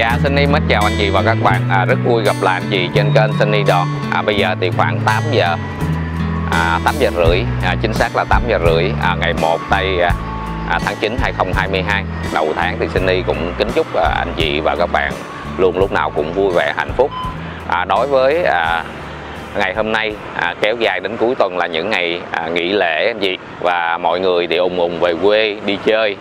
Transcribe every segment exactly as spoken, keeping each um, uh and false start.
Dạ, Sunny mến chào anh chị và các bạn. à, Rất vui gặp lại anh chị trên kênh Sunny Đọt. à, Bây giờ thì khoảng tám giờ à, tám giờ rưỡi, à, chính xác là tám giờ rưỡi à, ngày một tây tháng chín hai không hai hai, đầu tháng. Thì Sunny cũng kính chúc à, anh chị và các bạn luôn lúc nào cũng vui vẻ, hạnh phúc. à, Đối với à, ngày hôm nay à, kéo dài đến cuối tuần là những ngày à, nghỉ lễ anh chị, và mọi người thì ùn ùn về quê đi chơi.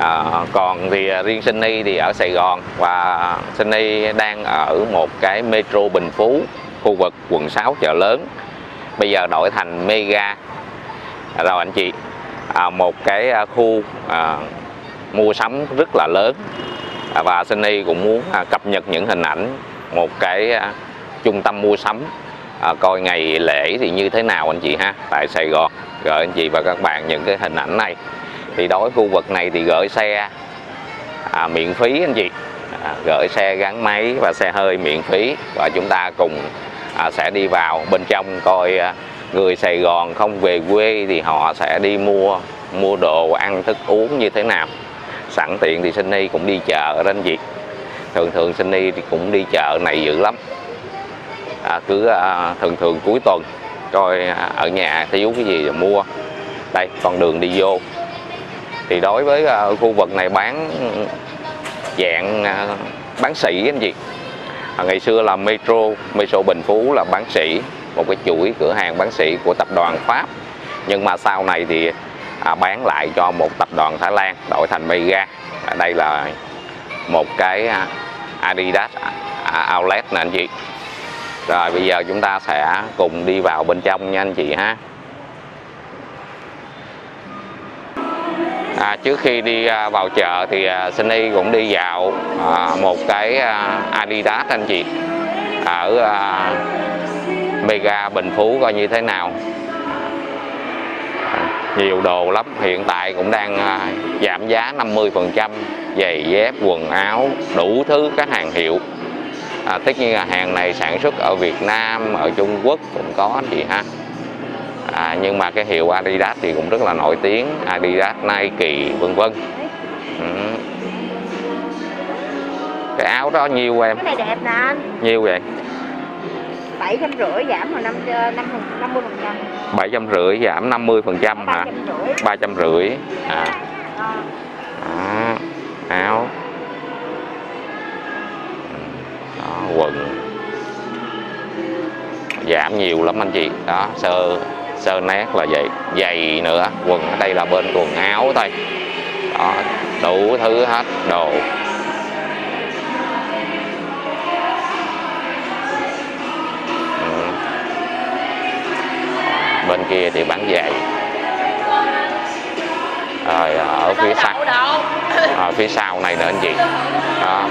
À, còn thì riêng Cindy thì ở Sài Gòn, và Cindy đang ở một cái Metro Bình Phú, khu vực quận sáu Chợ Lớn, bây giờ đổi thành Mega rồi anh chị. à, Một cái khu à, mua sắm rất là lớn, à, và Cindy cũng muốn à, cập nhật những hình ảnh một cái à, trung tâm mua sắm, à, coi ngày lễ thì như thế nào anh chị ha, tại Sài Gòn, gửi anh chị và các bạn những cái hình ảnh này. Thì đối với khu vực này thì gửi xe à, miễn phí anh chị, à, gửi xe gắn máy và xe hơi miễn phí, và chúng ta cùng à, sẽ đi vào bên trong coi à, người Sài Gòn không về quê thì họ sẽ đi mua mua đồ ăn thức uống như thế nào. Sẵn tiện thì Sunny cũng đi chợ đó anh chị, thường thường Sunny thì cũng đi chợ này dữ lắm. à, cứ à, thường thường cuối tuần coi à, ở nhà thiếu cái gì rồi mua. Đây, con đường đi vô thì đối với uh, khu vực này bán dạng uh, bán sỉ anh chị. À, ngày xưa là Metro Metro Bình Phú là bán sỉ, một cái chuỗi cửa hàng bán sỉ của tập đoàn Pháp, nhưng mà sau này thì à, bán lại cho một tập đoàn Thái Lan, đổi thành Mega. À, đây là một cái uh, Adidas uh, outlet nè anh chị. Rồi bây giờ chúng ta sẽ cùng đi vào bên trong nha anh chị ha. À, trước khi đi à, vào chợ thì à, Sunny cũng đi dạo à, một cái à, Adidas anh chị, ở à, Mega Bình Phú coi như thế nào. À, nhiều đồ lắm, hiện tại cũng đang à, giảm giá năm mươi phần trăm, giày dép, quần áo, đủ thứ các hàng hiệu. À, tất nhiên là hàng này sản xuất ở Việt Nam, ở Trung Quốc cũng có anh chị ha. À, nhưng mà cái hiệu Adidas thì cũng rất là nổi tiếng, Adidas, Nike vân vân. Ừ. Cái áo đó nhiều em. Cái này đẹp nè anh. Nhiều vậy? bảy trăm rưỡi giảm rồi năm mươi phần trăm. bảy trăm rưỡi giảm năm mươi phần trăm hả? ba trăm rưỡi. À. À, áo. Đó, quần. Giảm nhiều lắm anh chị. Đó, sơ sơ nét là vậy, giày nữa, quần ở đây là bên quần áo thôi. Đó, đủ thứ hết đồ. Ừ. Bên kia thì bán giày. Rồi ở phía sau, ở phía sau này nữa anh chị. Đó.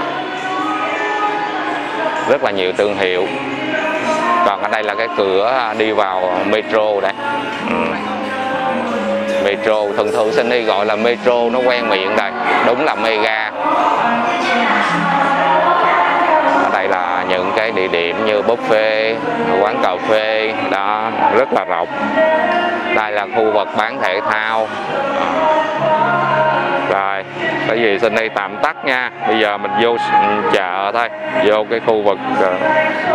Rất là nhiều thương hiệu. Còn ở đây là cái cửa đi vào Metro đây. Ừ. Metro, thường thường Sunny gọi là Metro, nó quen miệng đây. Đúng là Mega. Ở đây là những cái địa điểm như buffet, quán cà phê, đó, rất là rộng. Đây là khu vực bán thể thao. À. Rồi, bởi vì Sunny tạm tắt nha. Bây giờ mình vô chợ thôi, vô cái khu vực uh,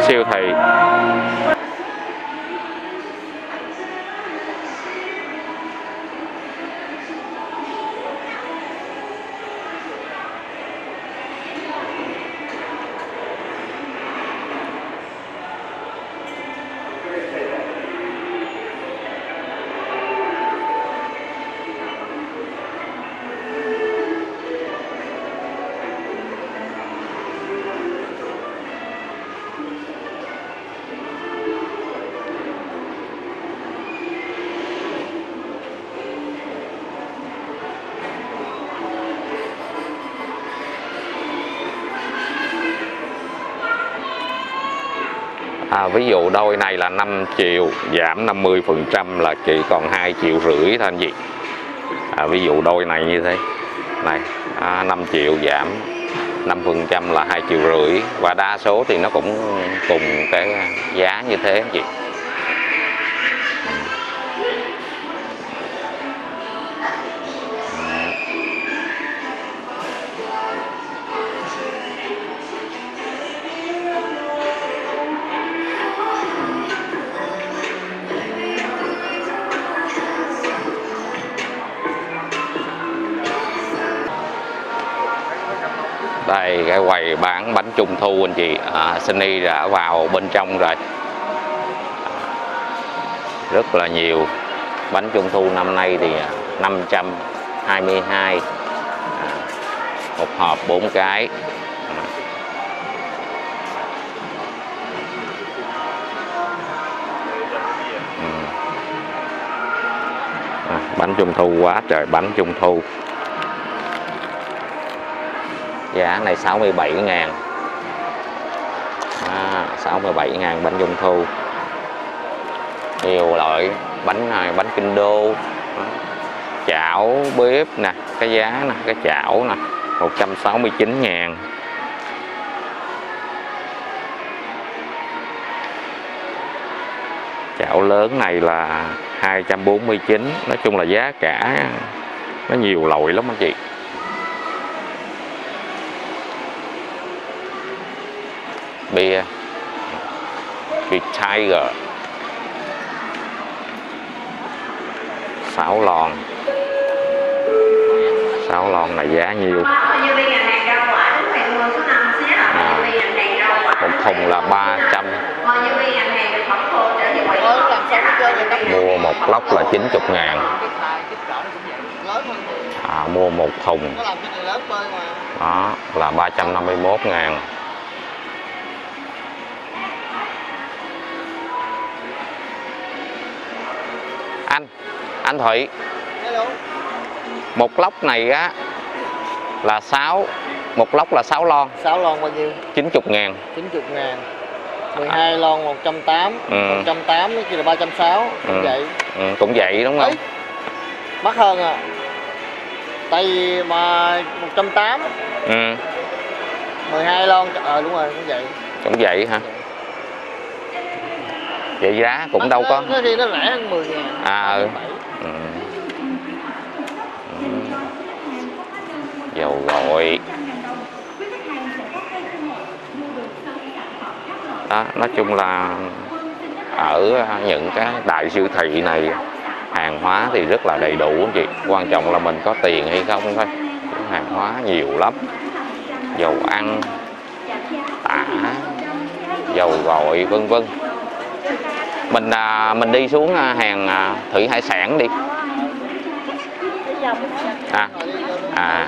siêu thị. À, ví dụ đôi này là năm triệu, giảm năm mươi phần trăm là chỉ còn hai triệu rưỡi thôi anh chị. À, ví dụ đôi này như thế này, à, năm triệu giảm năm phần trăm là hai triệu rưỡi, và đa số thì nó cũng cùng cái giá như thế anh chị. Đây, cái quầy bán bánh trung thu anh chị. à, Sunny đã vào bên trong rồi. Rất là nhiều bánh trung thu năm nay thì năm trăm hai mươi hai một hộp bốn cái. à, Bánh trung thu quá trời bánh trung thu. Giá này sáu mươi bảy ngàn. à, sáu mươi bảy ngàn bánh trung thu. Nhiều loại bánh này, bánh kinh đô, chảo bếp nè, cái giá nè, cái chảo nè một trăm sáu mươi chín ngàn. Chảo lớn này là hai trăm bốn mươi chín. Nói chung là giá cả nó nhiều loại lắm anh chị. Bia Big Tiger sáu lon. Sáu lon là giá nhiêu? À, một thùng là ba trăm. Mua một lốc là chín mươi ngàn. à, Mua một thùng đó là ba trăm năm mươi mốt ngàn. Anh, anh Thụy, một lốc này á là sáu, một lốc là sáu lon. Sáu lon bao nhiêu? chín mươi ngàn. chín mươi ngàn. mười hai à. Lon một trăm tám mươi. ừ. một trăm tám mươi kia là ba trăm sáu mươi. Cũng ừ. vậy. ừ. Cũng vậy đúng không? Đấy, mắc hơn à. Tại vì mà một trăm tám mươi. ừ. mười hai lon. Ờ à, đúng rồi, cũng vậy. Cũng vậy hả? Vậy giá cũng mắc đâu có. Nó thì nó rẻ hơn mười ngàn. À ừ. ừ. Dầu gội đó, nói chung là ở những cái đại siêu thị này hàng hóa thì rất là đầy đủ anh chị, quan trọng là mình có tiền hay không thôi. Hàng hóa nhiều lắm, dầu ăn, tả, dầu gội vân vân. Mình mình đi xuống hàng thủy hải sản đi. À, à,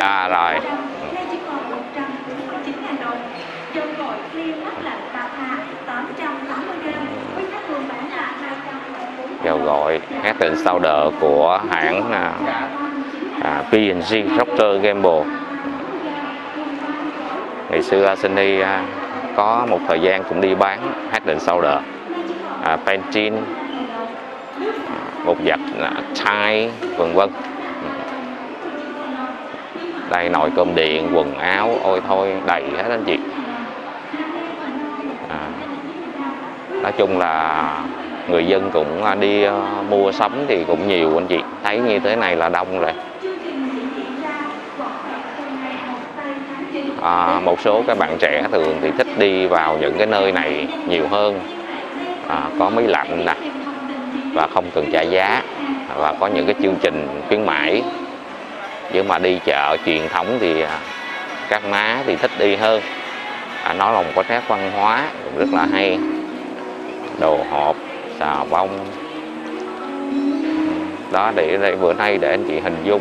à rồi. Dầu gội Head and Shoulder của hãng à, pê and giê Procter and Gamble. Ngày xưa Sunny à, có một thời gian cũng đi bán Head and Shoulder, à, Pantene, bột giặt Tide vân vân. Đây nồi cơm điện, quần áo, ôi thôi đầy hết anh chị. à, Nói chung là người dân cũng đi mua sắm thì cũng nhiều anh chị. Thấy như thế này là đông rồi. à, Một số các bạn trẻ thường thì thích đi vào những cái nơi này nhiều hơn. à, Có máy lạnh nè, và không cần trả giá, và có những cái chương trình khuyến mãi. Nhưng mà đi chợ truyền thống thì các má thì thích đi hơn. à, Nó là một cái nét văn hóa cũng rất là hay. Đồ hộp, xà bông đó, để đây bữa nay để anh chị hình dung.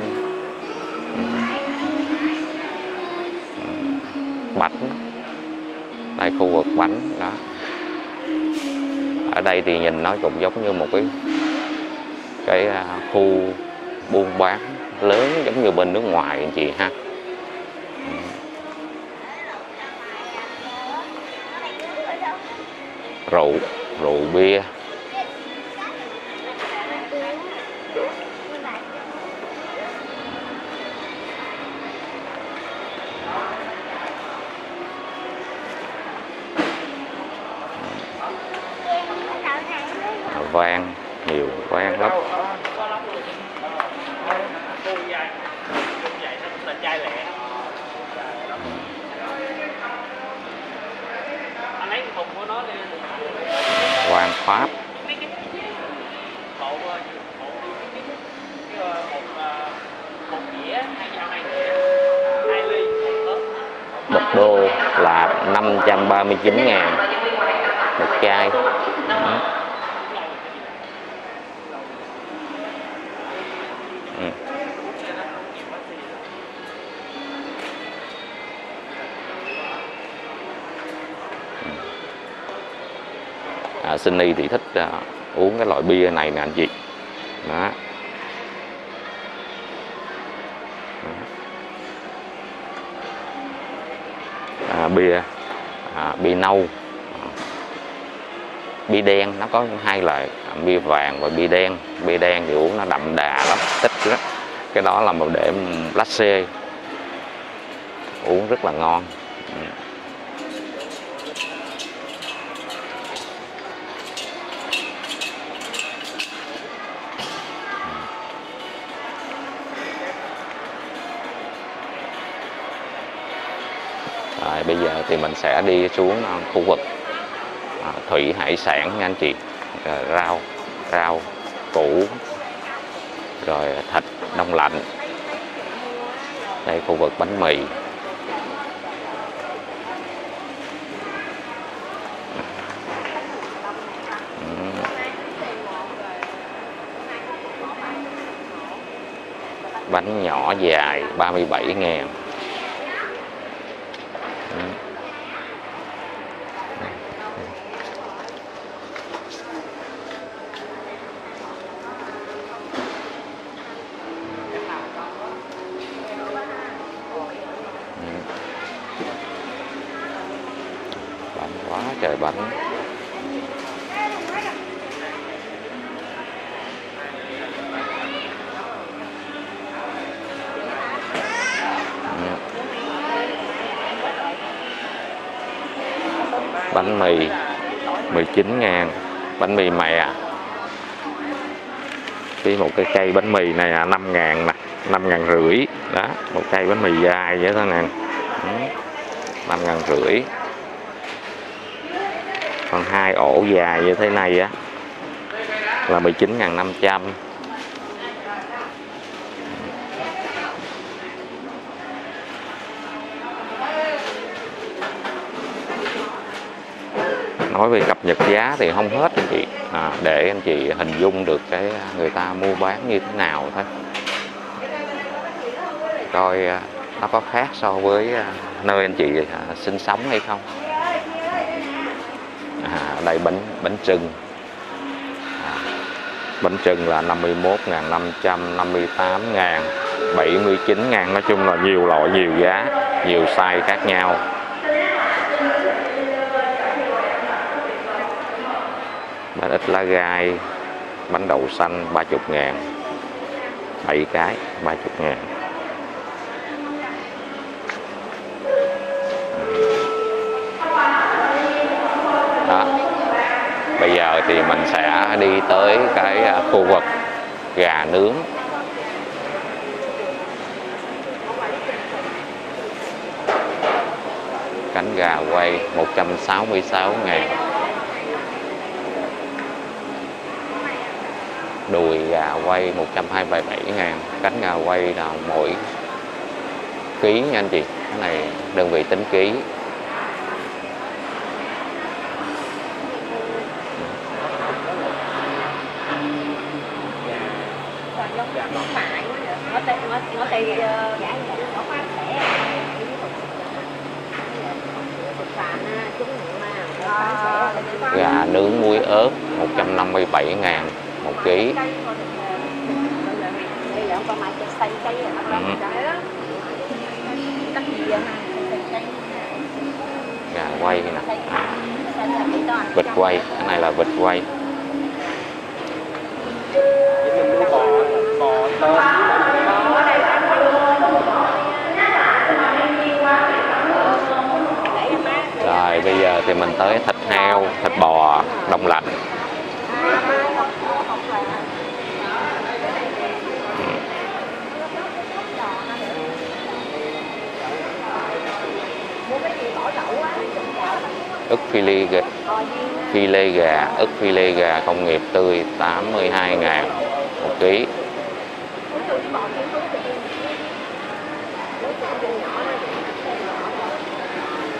Bánh đây, khu vực bánh đó, ở đây thì nhìn nó cũng giống như một cái cái khu buôn bán lớn giống như bên nước ngoài anh chị ha. Rượu, rượu bia. Vàng, nhiều vàng lắm. Vàng Pháp. Một đĩa, hai dao, hai đĩa, hai ly, một ớt. đô là năm trăm ba mươi chín ngàn một chai. Ừ. À, Sunny thì thích uh, uống cái loại bia này nè anh chị. Đó. À, bia à, bia nâu, à, bia đen, nó có hai loại, à, bia vàng và bia đen. Bia đen thì uống nó đậm đà lắm, thích đó. Cái đó là một để latte, uống rất là ngon. Ừ. Rồi, bây giờ thì mình sẽ đi xuống khu vực à, thủy hải sản nha anh chị. Rồi, rau, rau, củ, rồi thịt đông lạnh. Đây khu vực bánh mì. Bánh nhỏ dài ba mươi bảy ngàn. Trời bánh. Bánh mì mười chín ngàn. Bánh mì mè. Cái một cái cây bánh mì này là năm ngàn nè, năm ngàn rưỡi. Đó, một cây bánh mì dài vậy thôi nè. năm ngàn rưỡi. Còn hai ổ dài như thế này á là mười chín ngàn năm trăm. Nói về cập nhật giá thì không hết anh chị, à, để anh chị hình dung được cái người ta mua bán như thế nào thôi. Coi nó có khác so với nơi anh chị sinh sống hay không. À, đây bánh bánh trưng, à, bánh trưng là năm mươi mốt ngàn năm trăm, năm mươi tám ngàn, bảy mươi chín ngàn. Nói chung là nhiều loại, nhiều giá, nhiều size khác nhau. Bánh ít lá gai, bánh đậu xanh ba mươi ngàn, bảy cái ba mươi ngàn. Đó. Bây giờ thì mình sẽ đi tới cái khu vực gà nướng. Cánh gà quay một trăm sáu mươi sáu ngàn. Đùi gà quay một trăm hai mươi bảy ngàn. Cánh gà quay là mỗi ký nha anh chị. Cái này đơn vị tính ký. Gà nướng muối ớt một trăm năm mươi bảy ngàn một ký. Ừ. Gà quay nè, vịt quay, cái này là vịt quay. Rồi bây giờ thì mình tới thịt heo, thịt bò đông lạnh. Ức phi lê gà, phi lê gà, ức phi lê gà công nghiệp tươi tám mươi hai ngàn một ký.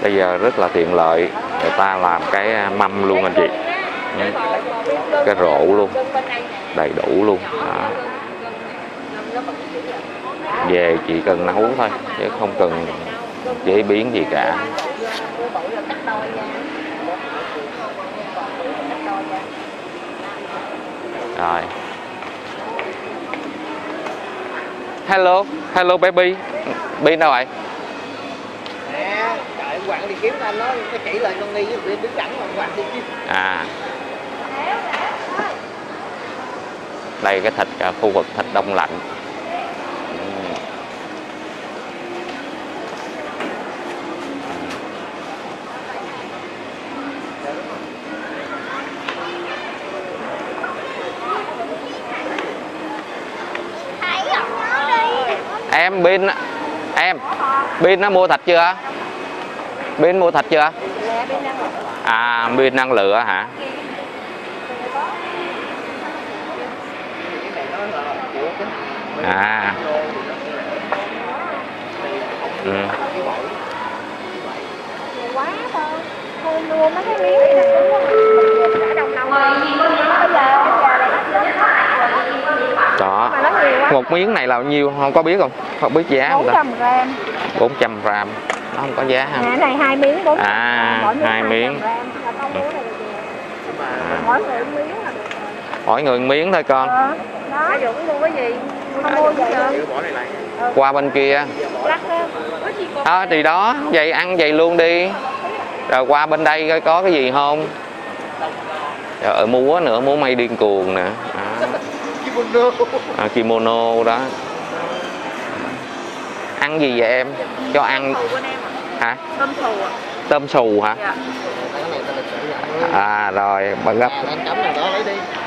bây giờ rất là tiện lợi, người ta làm cái mâm luôn anh chị, cái rổ luôn, đầy đủ luôn đó. Về chỉ cần nấu thôi chứ không cần chế biến gì cả. Rồi. Hello, hello baby. Bin đâu vậy? Nè, đợi Quảng đi kiếm anh nói nó chỉ lại con đi với Bin đứng cẳng Quảng đi chứ. À. Đây cái thịt khu vực thịt đông lạnh. Em Bin, em Bin nó mua thịt chưa? Bin mua thịt chưa? À, Bin đang lựa hả? À. Ừ. Đó. Một miếng này là bao nhiêu không có biết không? Không biết giá không ta? bốn trăm gram. bốn trăm gram. Nó không có giá ha. Cái này hai miếng bốn trăm. À, hai miếng. Mỗi người một miếng là được. Mỗi người một miếng thôi con. Ờ. Đó. Dũng mua cái gì? Không mua gì được. Qua bên kia. Ờ thì đó, vậy ăn vậy luôn đi. Rồi qua bên đây coi có cái gì không? Rồi mua nữa, mua mây điên cuồng nè. À. À, kimono đó. Ăn gì vậy em? Cho ăn hả? Tôm xù. Tôm xù hả? À rồi, bà gấp.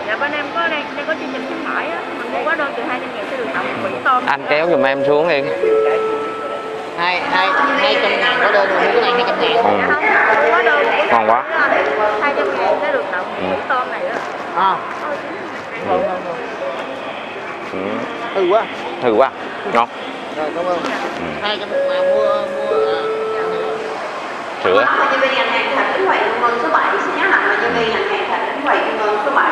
Dạ bên em có đây, đây có chương trình khuyến mãi á, mình mua quá đơn từ hai trăm ngàn sẽ được tặng một bịch tôm. Anh kéo giùm em xuống đi. Hai hai hai trăm ngàn quá đơn, cái này hai trăm ngàn. Quá đơn. Ngon quá. hai trăm ngàn sẽ được tặng một bịch tôm này đó. À. Ừ. Ừ. Thử quá, thử quá, ngon. Rồi cảm ơn. Hai trăm mà mua mua sữa. Nhân viên ngân hàng Thạch Khánh Huệ Công Ngân số bảy xin nhắc lại là nhân viên ngân hàng Thạch Khánh Huệ Công Ngân số bảy.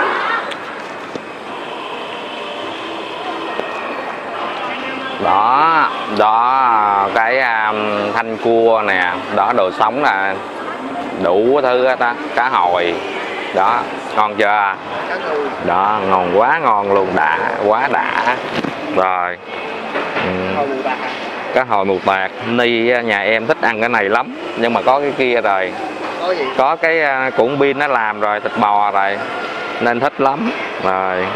Đó, đó cái um, thanh cua nè, đó đồ sống là đủ thứ ta, cá hồi. Đó, ngon chưa? Đó, ngon quá ngon luôn, đã, quá đã. Rồi ừ. Cá hồi mù tạt. Ni nhà em thích ăn cái này lắm. Nhưng mà có cái kia rồi. Có cái cuộn pin nó làm rồi, thịt bò rồi. Nên thích lắm. Rồi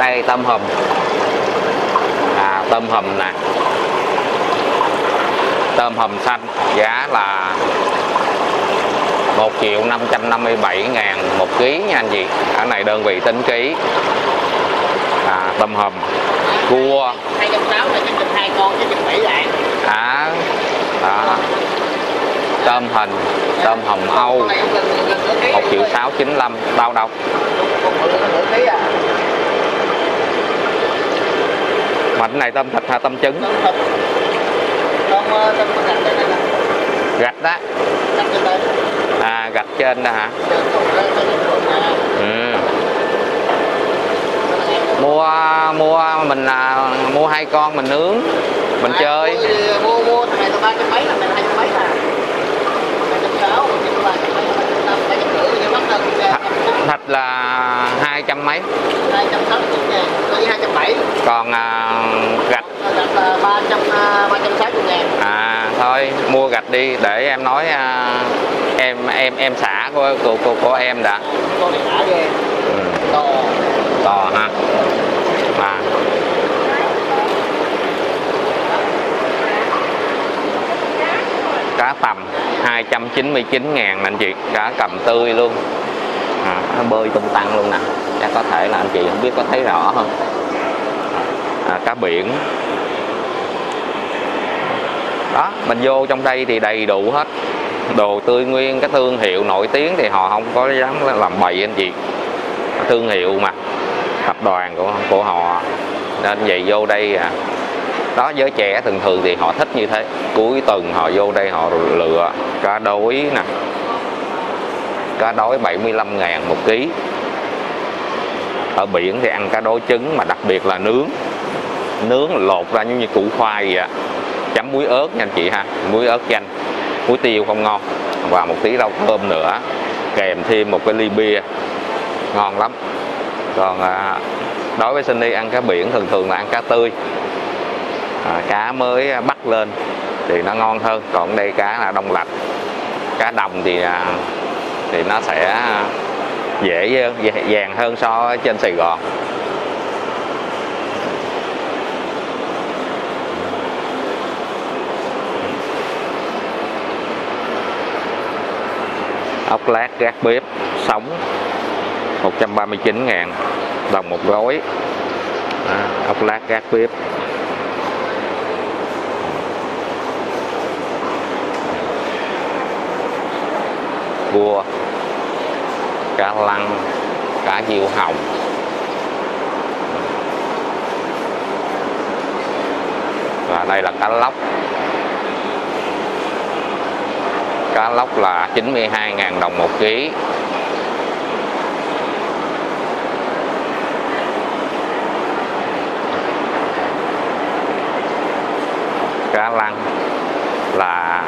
đây tôm hùm. À tôm hùm nè. Tôm hùm xanh giá là một triệu năm trăm năm mươi bảy ngàn một ký nha anh chị. Ở này đơn vị tính ký. À, tôm hùm cua hai trăm sáu mươi là chừng hai con chứ chừng bảy lạng. À, đó. Tôm hình, tôm hùm Âu một triệu sáu trăm chín mươi lăm bao đâu. Mà cái này tôm thịt hay tôm trứng? Gạch đó. À gạch trên đó hả? Ừ. Mua mua mình à, mua hai con mình nướng mình à, chơi. Mua mua thằng này tầm ba trăm mấy là mình hai trăm mấy là. Thịt là hai trăm mấy. Hai trăm sáu mươi ngàn tới hai trăm bảy. Còn à, gạch. Gạch là ba trăm ba trăm sáu mươi ngàn. À thôi mua gạch đi để em nói à, em em em xả của của của, của em đã. Con này xả ghê. To. To ha. À. Cá tầm hai trăm chín mươi chín ngàn anh chị, cá cầm tươi luôn. À, nó bơi tung tăng luôn nè. Chắc có thể là anh chị không biết có thấy rõ không. À, cá biển. Đó, mình vô trong đây thì đầy đủ hết. Đồ tươi nguyên, cái thương hiệu nổi tiếng thì họ không có dám làm bậy anh chị. Thương hiệu mà, tập đoàn của của họ. Nên vậy vô đây à, đó. Giới trẻ thường thường thì họ thích như thế, cuối tuần họ vô đây họ lựa cá đối nè, cá đối bảy mươi lăm ngàn một ký. Ở biển thì ăn cá đối trứng, mà đặc biệt là nướng, nướng lột ra giống như củ khoai vậy ạ, chấm muối ớt nha anh chị ha, muối ớt chanh, muối tiêu không ngon, và một tí rau thơm nữa, kèm thêm một cái ly bia, ngon lắm. Còn à, đối với Sunny ăn cá biển thường thường là ăn cá tươi, à, cá mới bắt lên thì nó ngon hơn. Còn đây cá là đông lạnh, cá đồng thì à, thì nó sẽ dễ dàng hơn so với trên Sài Gòn. Ốc lát gác bếp sống một trăm ba mươi chín ngàn đồng một gói. À, ốc lát gác bếp. Cua, cá lăng, cá diêu hồng. Và đây là cá lóc. Cá lóc là chín mươi hai ngàn đồng một ký. Cá lăng là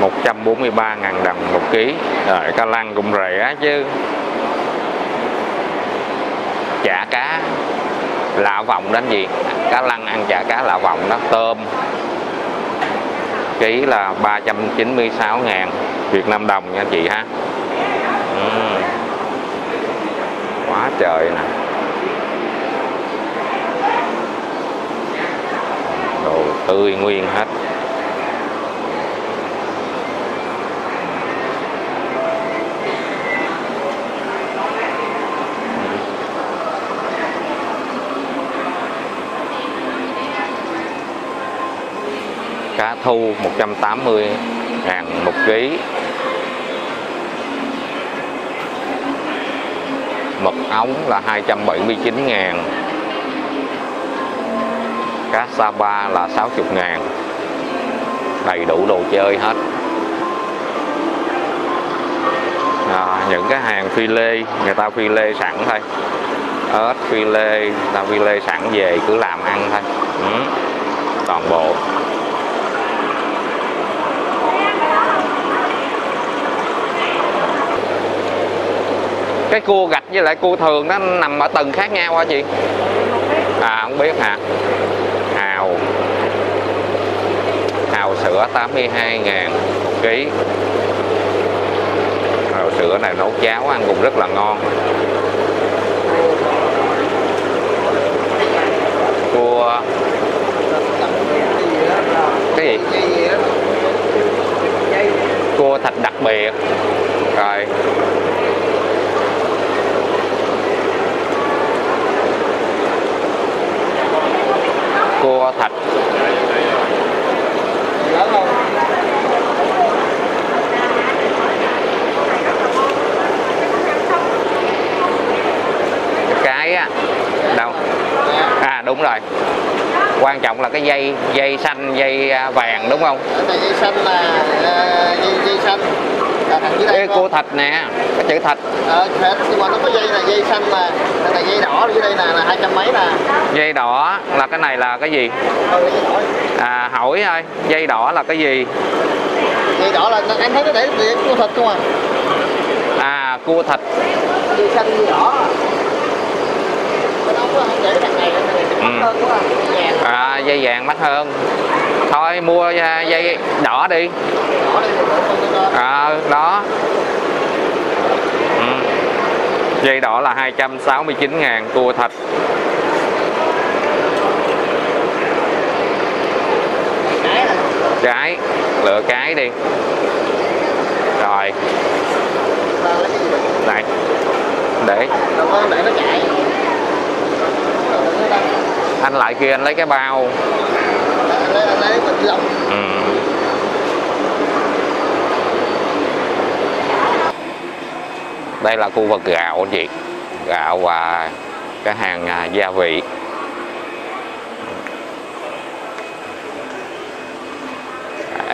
một trăm bốn mươi ba ngàn đồng một ký. Rồi cá lăng cũng rẻ chứ. Chả cá lạ vòng đến gì, cá lăng ăn chả cá lạ vòng đó, tôm ký là ba trăm chín mươi sáu ngàn Việt Nam đồng nha chị ha. Uhm. Quá trời nè. Đồ tươi nguyên hết. Cá thu một trăm tám mươi ngàn một ký. Mực ống là hai trăm bảy mươi chín ngàn. Cá sa ba là sáu mươi ngàn. Đầy đủ đồ chơi hết. À, những cái hàng phi lê, người ta phi lê sẵn thôi. Ớt phi lê, người ta phi lê sẵn về cứ làm ăn thôi. Ừ. Toàn bộ. Cái cua gạch với lại cua thường nó nằm ở tầng khác nhau hả chị? À không biết hả? Hào, hào sữa tám mươi hai ngàn một ký. Hào sữa này nấu cháo ăn cũng rất là ngon. Cua cái gì? Cua thịt đặc biệt. Rồi cua thịt cái á đâu à đúng rồi, quan trọng là cái dây dây xanh dây vàng đúng không? Dây xanh là dây, dây xanh là thằng dưới đây. Ê, cua thịt nè, cái chữ thịt ờ thịt nhưng mà nó có dây là dây xanh mà là dây đỏ, dưới đây là là hai trăm mấy nè. Dây đỏ là cái này là cái gì? À hỏi thôi, dây đỏ là cái gì? Dây đỏ là em thấy nó để, để cua thịt không à? À cua thịt. Dây xanh dây đỏ. À, dây vàng mắc hơn. Thôi mua dây đỏ đi. À, đó. Ừ. Dây đỏ là hai trăm sáu mươi chín ngàn cua thịt. Cái lựa cái đi. Rồi. Này. Để. Để nó chạy. Anh lại kia anh lấy cái bao. Ừ. Đây là khu vực gạo anh chị, gạo và cái hàng gia vị.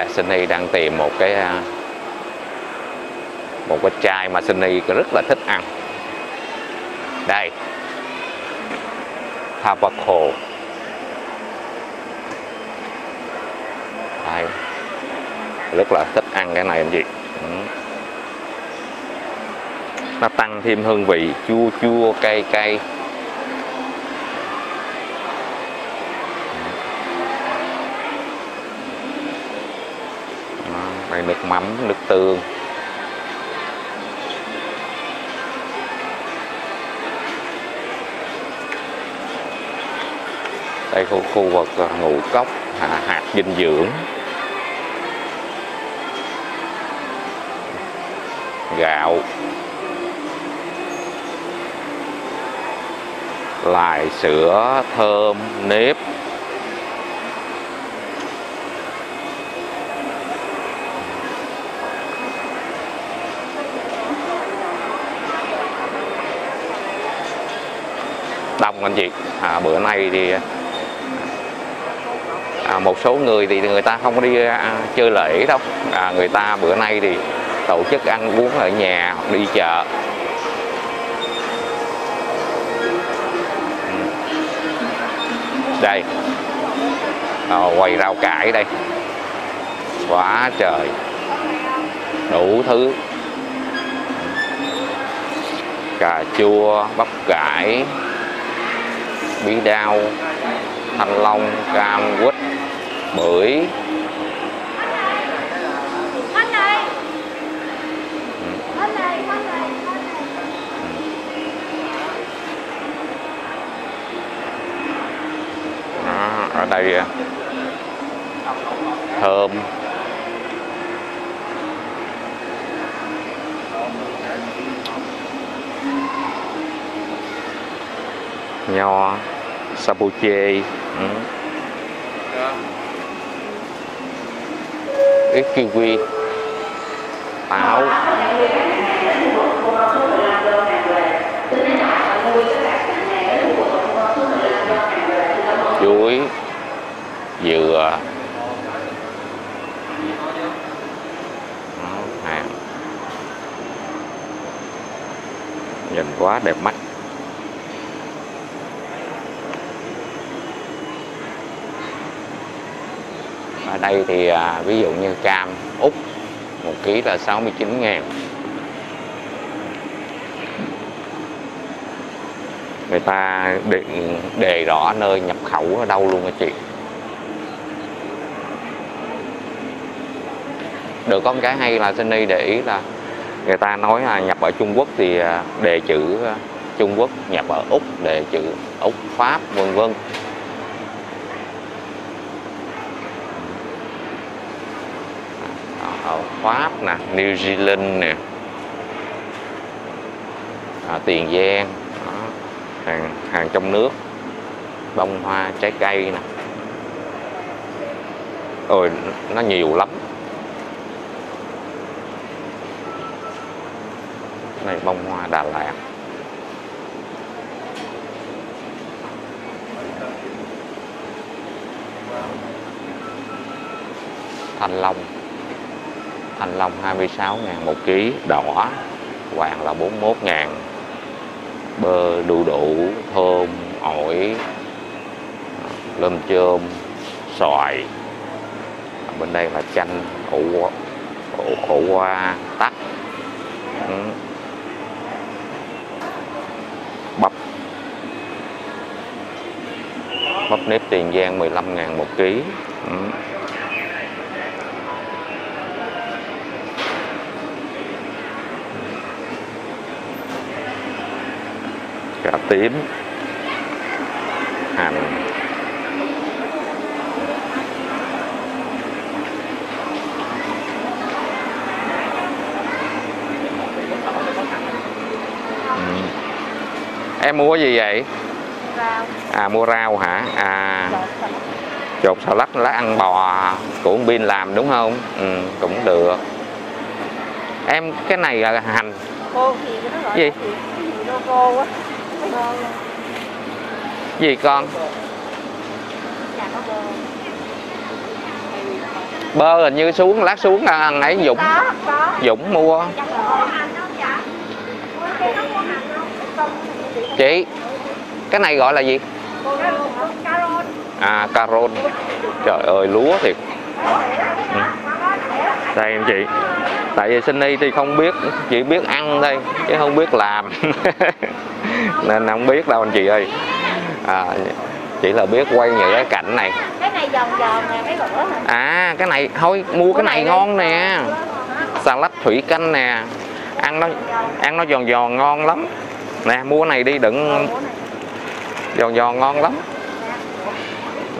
à, Sunny đang tìm một cái một cái chai mà Sunny rất là thích ăn. Đây, tobacco. Đây, rất là thích ăn cái này anh chị. Nó tăng thêm hương vị chua chua cay cay. Đây, nước mắm, nước tương. Đây khu, khu vực ngũ cốc, à, hạt dinh dưỡng, gạo, lài, sữa, thơm, nếp. Đông anh chị, à, bữa nay thì à, một số người thì người ta không có đi à, chơi lễ đâu, à, người ta bữa nay thì tổ chức ăn uống ở nhà hoặc đi chợ. Đây, à, quầy rau cải đây, quá trời đủ thứ, cà chua, bắp cải, bí đao, thanh long, cam, quýt, bưởi. Đó, ở đây thơm, nho, sabuche. Ừ. Ít kiwi, táo. Chuối, dừa. À, nhìn quá đẹp mắt. Ở đây thì à, ví dụ như cam Úc một ký là sáu mươi chín ngàn. Người ta đề, đề rõ nơi nhập khẩu ở đâu luôn các chị. Được có một cái hay là Sunny để ý là người ta nói là nhập ở Trung Quốc thì đề chữ Trung Quốc, nhập ở Úc đề chữ Úc, Pháp, vân vân. Pháp nè, New Zealand nè, à, Tiền Giang, đó. Hàng, hàng trong nước, bông hoa, trái cây nè. Ôi, nó nhiều lắm. Đây, bông hoa Đà Lạt. Thanh long. Thanh long hai mươi sáu ngàn một ký, đỏ, vàng là bốn mươi mốt ngàn. Bơ, đu đủ, thơm, ổi, lơm chơm, xoài. Bên đây là chanh, khổ, khổ, khổ qua, tắc, bắp. Bắp nếp Tiền Giang mười lăm ngàn một ký. Cà tím, hành, ừ. Em mua cái gì vậy? Rau. À, mua rau hả? À, chột xà lách, lá ăn bò của ông Bin làm đúng không? Ừ, cũng được. Em cái này là hành. Cô thì nó gọi gì? Logo á. Gì con? Bơ hình như xuống, lát xuống ăn ấy Dũng. Dũng mua. Chị, cái này gọi là gì? À, cà rôn. Trời ơi, lúa thiệt. Ừ. Đây em chị, tại vì Sunny thì không biết, chỉ biết ăn đây chứ không biết làm nên không biết đâu anh chị ơi. À, chỉ là biết quay những cái cảnh này. Cái này giòn giòn nè mấy bữa. À cái này thôi mua cái này ngon nè, xà lách thủy canh nè, ăn nó ăn nó giòn giòn ngon lắm nè, mua cái này đi đừng, giòn giòn ngon lắm.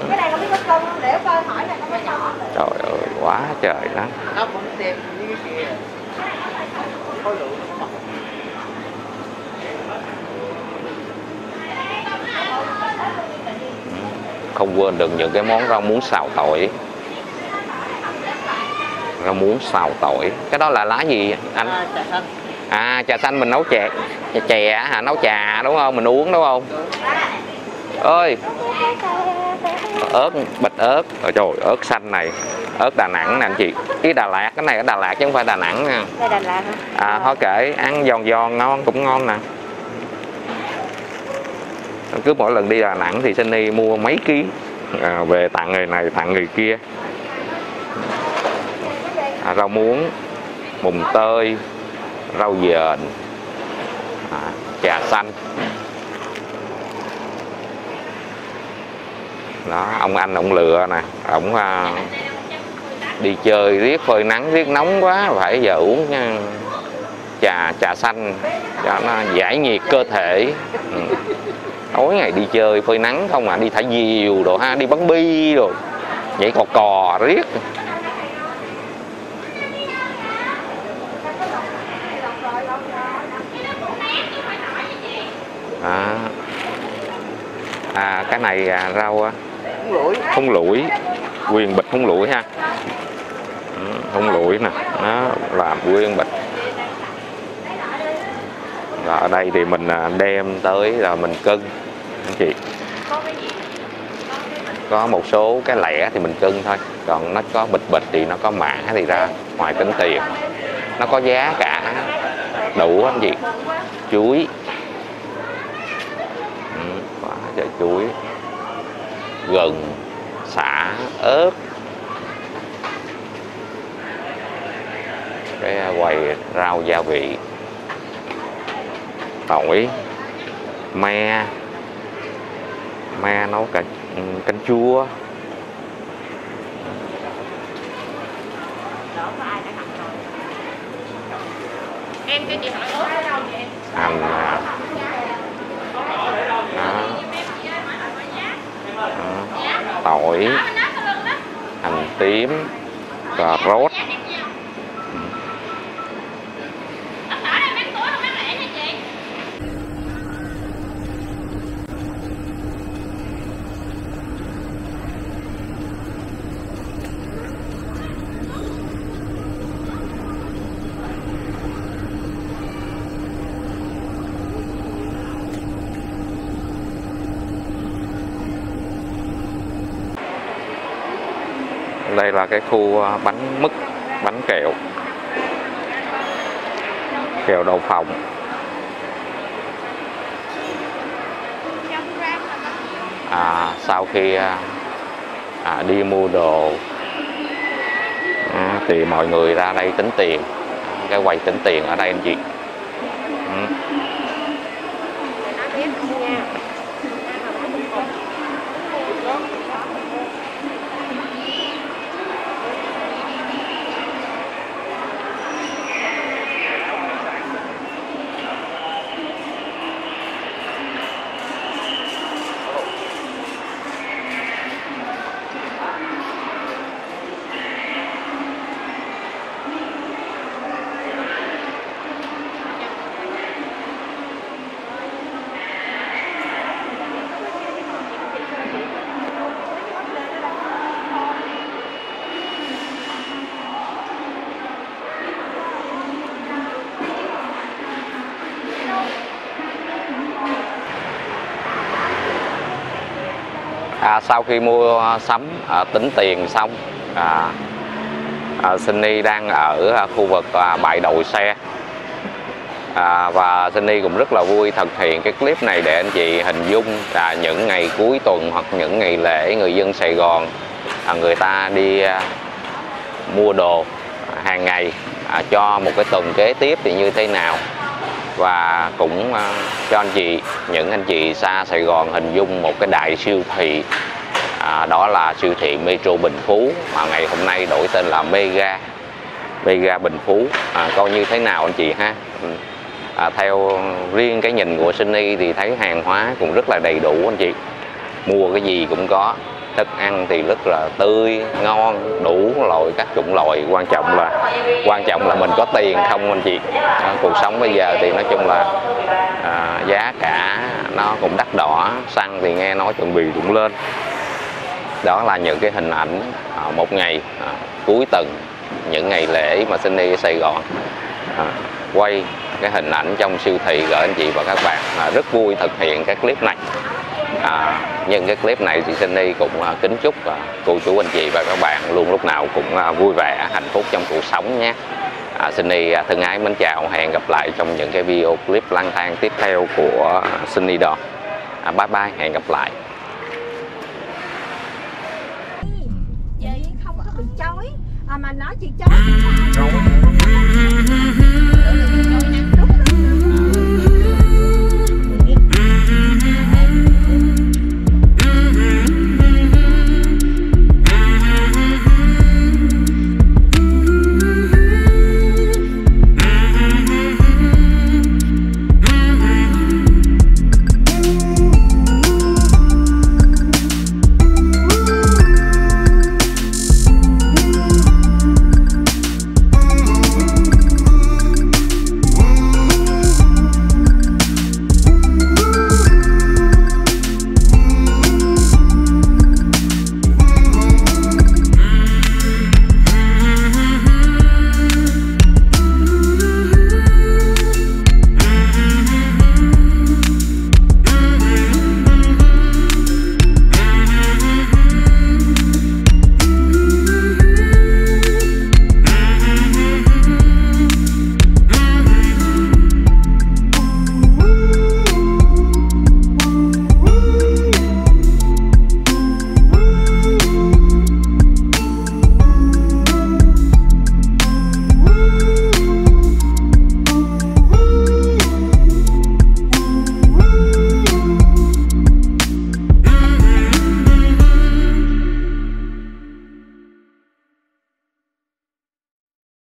Cái này không biết có cân không, để coi hỏi là nó có nhỏ. Trời ơi quá trời lắm. Nó cũng xem như kìa. Không quên được những cái món rau muống xào tỏi. Rau muống xào tỏi. Cái đó là lá gì anh? À, trà xanh. À trà xanh mình nấu chè. Chè, chè hả? Nấu trà đúng không? Mình uống đúng không? Ơi ớt, bịch ớt. Ôi trời, ớt xanh này, ớt Đà Nẵng nè anh chị, cái Đà Lạt, cái này ở Đà Lạt chứ không phải Đà Nẵng nè. Đây Đà Lạt hả? À thôi kệ, ăn giòn giòn ngon cũng ngon nè. Cứ mỗi lần đi Đà Nẵng thì Sunny mua mấy ký à, về tặng người này tặng người kia. À, rau muống, mùng tơi, rau dền, à, trà xanh. Đó, ông anh ông lựa nè, ổng à, đi chơi riết phơi nắng riết nóng quá phải giờ uống trà trà xanh cho nó giải nhiệt cơ thể. Ừ. Tối ngày đi chơi phơi nắng không à, đi thả diều đồ ha, đi bắn bi rồi nhảy cò cò riết. À, à cái này à, rau á, hung lủi, nguyên bịch hung lủi ha, hung lủi nè, nó làm nguyên bịch. Và ở đây thì mình đem tới là mình cân anh chị, có một số cái lẻ thì mình cân thôi, còn nó có bịch bịch thì nó có mã thì ra ngoài tính tiền, nó có giá cả đủ anh chị. Chuối, ừ, quá trời chuối, gừng, sả, ớt. Cái quầy rau gia vị, tỏi, me, me nấu canh, canh chua. Em cho chị hỏi ớt ở đâu vậy? Hành à. Tỏi, hành tím, cà rốt. Đây là cái khu bánh mứt, bánh kẹo, kẹo đậu phộng. À, sau khi à, đi mua đồ à, thì mọi người ra đây tính tiền, cái quầy tính tiền ở đây anh chị. Ừ. À, sau khi mua sắm à, tính tiền xong à, à, Sunny đang ở khu vực à, bãi đậu xe. À, và Cindy cũng rất là vui thực hiện cái clip này để anh chị hình dung là những ngày cuối tuần hoặc những ngày lễ người dân Sài Gòn à, người ta đi à, mua đồ hàng ngày à, cho một cái tuần kế tiếp thì như thế nào, và cũng à, cho anh chị, những anh chị xa Sài Gòn hình dung một cái đại siêu thị à, đó là siêu thị Metro Bình Phú mà ngày hôm nay đổi tên là Mega Mega Bình Phú à, coi như thế nào anh chị ha. À, theo riêng cái nhìn của Sunny thì thấy hàng hóa cũng rất là đầy đủ anh chị, mua cái gì cũng có, thức ăn thì rất là tươi ngon, đủ loại các chủng loại, quan trọng là quan trọng là mình có tiền không anh chị. À, cuộc sống bây giờ thì nói chung là à, giá cả nó cũng đắt đỏ, xăng thì nghe nói chuẩn bị cũng lên. Đó là những cái hình ảnh à, một ngày à, cuối tuần, những ngày lễ mà Sunny ở Sài Gòn à, quay cái hình ảnh trong siêu thị gửi anh chị và các bạn. À, rất vui thực hiện cái clip này. À, nhưng cái clip này thì Sunny cũng à, kính chúc à, cô chú anh chị và các bạn luôn lúc nào cũng à, vui vẻ, hạnh phúc trong cuộc sống nhé. À, Sunny à, thân ái mến chào, hẹn gặp lại trong những cái video clip lang thang tiếp theo của Sunny Đọt. À, bye bye, hẹn gặp lại. Không có bị chói, à, mà nói chị chói.